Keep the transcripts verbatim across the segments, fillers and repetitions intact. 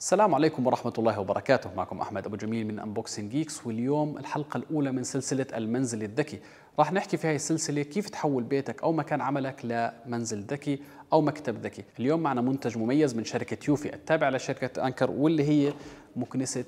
السلام عليكم ورحمة الله وبركاته. معكم أحمد أبو جميل من أنبوكسينج جيكس، واليوم الحلقة الأولى من سلسلة المنزل الذكي. راح نحكي في هاي السلسلة كيف تحول بيتك أو مكان عملك لمنزل ذكي أو مكتب ذكي. اليوم معنا منتج مميز من شركة يوفي التابعة لشركة أنكر، واللي هي مكنسة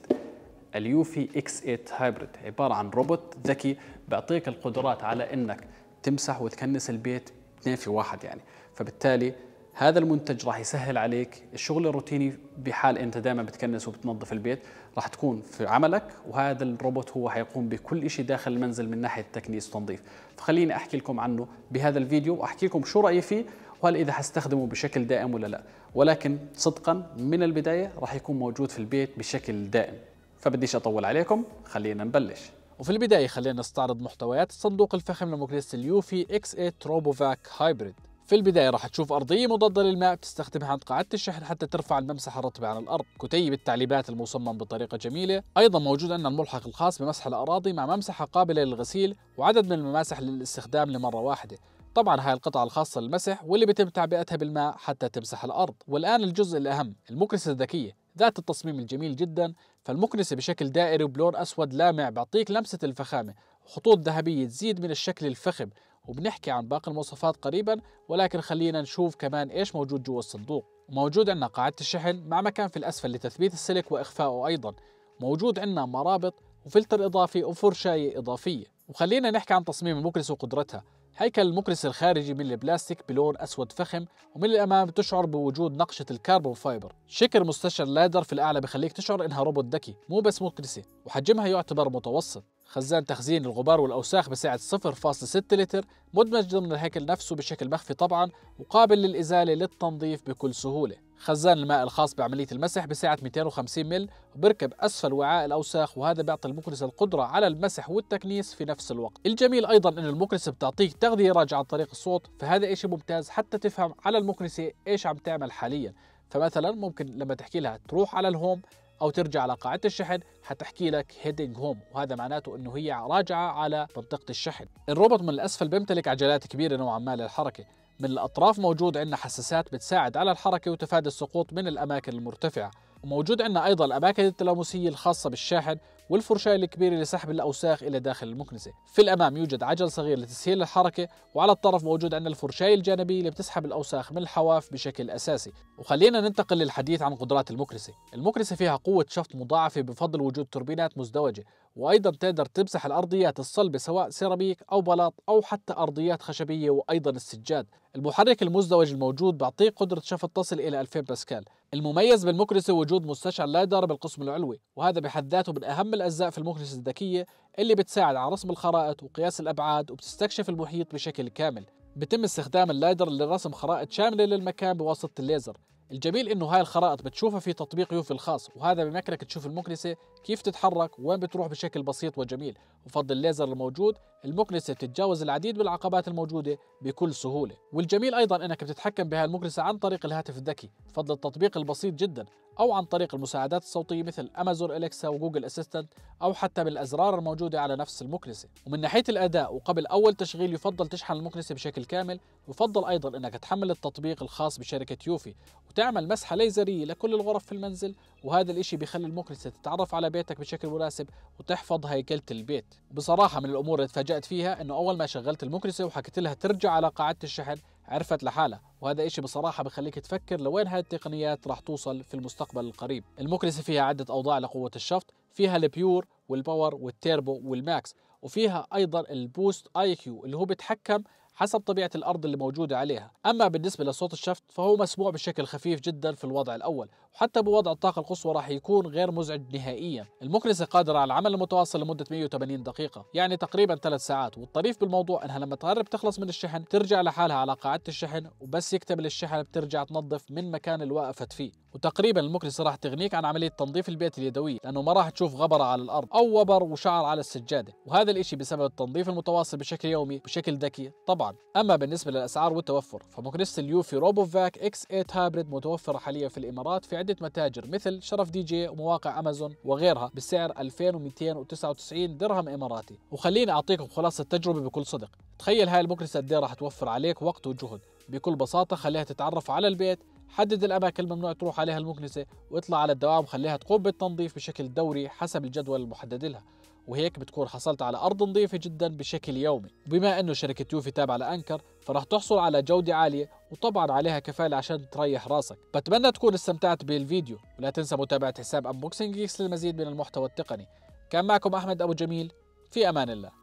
اليوفي إكس ثمانية هايبريد. عبارة عن روبوت ذكي بيعطيك القدرات على إنك تمسح وتكنس البيت اثنين في واحد يعني، فبالتالي هذا المنتج راح يسهل عليك الشغل الروتيني. بحال انت دائما بتكنس وبتنظف البيت راح تكون في عملك، وهذا الروبوت هو حيقوم بكل شيء داخل المنزل من ناحيه تكنيس وتنظيف. فخليني احكي لكم عنه بهذا الفيديو واحكي لكم شو رايي فيه، وهل اذا حستخدمه بشكل دائم ولا لا. ولكن صدقا من البدايه راح يكون موجود في البيت بشكل دائم، فبديش اطول عليكم، خلينا نبلش. وفي البدايه خلينا نستعرض محتويات الصندوق الفخم لمكنسة اليوفي إكس ثمانية روبوفاك هايبريد. في البداية راح تشوف أرضية مضادة للماء بتستخدمها عند قاعدة الشحن حتى ترفع الممسحة الرطبة عن الأرض، كتيب التعليبات المصمم بطريقة جميلة، أيضا موجود عندنا الملحق الخاص بمسح الأراضي مع ممسحة قابلة للغسيل وعدد من المماسح للاستخدام لمرة واحدة. طبعا هاي القطعة الخاصة للمسح واللي بيتم تعبئتها بالماء حتى تمسح الأرض. والآن الجزء الأهم، المكنسة الذكية ذات التصميم الجميل جدا. فالمكنسة بشكل دائري وبلون أسود لامع بيعطيك لمسة الفخامة، خطوط ذهبية تزيد من الشكل الفخم، وبنحكي عن باقي المواصفات قريبا. ولكن خلينا نشوف كمان ايش موجود جوا الصندوق. وموجود عندنا قاعدة الشحن مع مكان في الاسفل لتثبيت السلك واخفائه، ايضا موجود عندنا مرابط وفلتر اضافي وفرشاية اضافية. وخلينا نحكي عن تصميم المكنسة وقدرتها. هيكل المكنسة الخارجي من البلاستيك بلون اسود فخم، ومن الامام تشعر بوجود نقشة الكربون فايبر. شكل مستشعر لادر في الاعلى بخليك تشعر انها روبوت ذكي مو بس مكنسة، وحجمها يعتبر متوسط. خزان تخزين الغبار والأوساخ بسعة صفر فاصلة ستة لتر، مدمج ضمن الهيكل نفسه بشكل مخفي طبعا، وقابل للإزالة للتنظيف بكل سهولة. خزان الماء الخاص بعملية المسح بسعة مئتين وخمسين مل، وبركب أسفل وعاء الأوساخ، وهذا بيعطي المكنسة القدرة على المسح والتكنيس في نفس الوقت. الجميل أيضا أن المكنسة بتعطيك تغذية راجعة عن طريق الصوت، فهذا إشي ممتاز حتى تفهم على المكنسة إيش عم تعمل حاليا. فمثلا ممكن لما تحكي لها تروح على الهوم أو ترجع على قاعدة الشحن حتحكي لك هيدنج هوم، وهذا معناته أنه هي راجعة على منطقة الشحن. الروبوت من الأسفل بيمتلك عجلات كبيرة نوعا ما للحركة. من الأطراف موجود عندنا حساسات بتساعد على الحركة وتفادي السقوط من الأماكن المرتفعة. وموجود عندنا أيضا الأماكن التلامسية الخاصة بالشاحن، والفرشاة الكبيرة لسحب الأوساخ إلى داخل المكنسة. في الأمام يوجد عجل صغير لتسهيل الحركة، وعلى الطرف موجود عندنا الفرشاة الجانبية اللي بتسحب الأوساخ من الحواف بشكل أساسي. وخلينا ننتقل للحديث عن قدرات المكنسة. المكنسة فيها قوة شفط مضاعفة بفضل وجود توربينات مزدوجة، وأيضا تقدر تمسح الأرضيات الصلبة سواء سيراميك أو بلاط أو حتى أرضيات خشبية، وأيضا السجاد. المحرك المزدوج الموجود بيعطيك قدرة شفط تصل إلى ألفين باسكال. المميز بالمكنسة وجود مستشعر لادار بالقسم العلوي، وهذا بحد ذاته من أهم الأجزاء في المكنسة الذكية اللي بتساعد على رسم الخرائط وقياس الأبعاد وبتستكشف المحيط بشكل كامل. بتم استخدام الليدر لرسم خرائط شاملة للمكان بواسطة الليزر. الجميل إنه هاي الخرائط بتشوفها في تطبيق يوفي الخاص، وهذا بمكنك تشوف المكنسة كيف تتحرك وين بتروح بشكل بسيط وجميل. وبفضل الليزر الموجود المكنسة بتتجاوز العديد من العقبات الموجودة بكل سهولة. والجميل أيضا إنك بتتحكم بهاي المكنسة عن طريق الهاتف الذكي بفضل التطبيق البسيط جدا، أو عن طريق المساعدات الصوتية مثل أمازون أليكسا وجوجل أسيستنت، أو حتى بالأزرار الموجودة على نفس المكنسة. ومن ناحية الأداء، وقبل أول تشغيل يفضل تشحن المكنسة بشكل كامل. يفضل أيضا إنك تحمل التطبيق الخاص بشركة يوفي وتعمل مسحة ليزرية لكل الغرف في المنزل، وهذا الإشي بيخلي المكنسة تتعرف على بيتك بشكل مناسب وتحفظ هيكلة البيت. بصراحة من الأمور اللي تفاجأت فيها إنه أول ما شغلت المكنسة وحكيت لها ترجع على قاعدة الشحن عرفت لحالها، وهذا إشي بصراحة بخليك تفكر لوين هاي التقنيات راح توصل في المستقبل القريب. المكنسة فيها عدة أوضاع لقوة الشفط، فيها البيور والباور والتيربو والماكس، وفيها أيضا البوست آي كيو اللي هو بيتحكم حسب طبيعة الأرض اللي موجودة عليها. أما بالنسبة لصوت الشفط فهو مسموع بشكل خفيف جدا في الوضع الأول، وحتى بوضع الطاقة القصوى راح يكون غير مزعج نهائيا. المكنسة قادرة على العمل المتواصل لمدة مئة وثمانين دقيقة، يعني تقريبا ثلاث ساعات. والطريف بالموضوع أنها لما تقرب تخلص من الشحن ترجع لحالها على قاعدة الشحن، وبس يكتمل الشحن بترجع تنظف من مكان اللي وقفت فيه. وتقريبا المكنسة راح تغنيك عن عملية تنظيف البيت اليدوية، لأنه ما راح تشوف غبرة على الأرض أو وبر وشعر على السجادة، وهذا الإشي بسبب التنظيف المتواصل بشكل يومي بشكل ذكي طبعا. أما بالنسبة للأسعار والتوفر، فمكنسة اليوفي روبوفاك إكس ثمانية هايبريد متوفرة حاليا في الإمارات في عدة متاجر مثل شرف دي جي ومواقع أمازون وغيرها بسعر ألفين ومئتين وتسعة وتسعين درهم إماراتي. وخليني أعطيكم خلاصة التجربة بكل صدق. تخيل هاي المكنسة قد إيه راح توفر عليك وقت وجهد. بكل بساطة خليها تتعرف على البيت، حدد الأماكن الممنوع تروح عليها المكنسة واطلع على الدوام وخليها تقوم بالتنظيف بشكل دوري حسب الجدول المحدد لها، وهيك بتكون حصلت على أرض نظيفة جدا بشكل يومي. وبما أنه شركة يوفي تابعة لأنكر فرح تحصل على جودة عالية وطبعا عليها كفالة عشان تريح راسك. بتمنى تكون استمتعت بالفيديو، ولا تنسى متابعة حساب Unboxing Geeks للمزيد من المحتوى التقني. كان معكم أحمد أبو جميل، في أمان الله.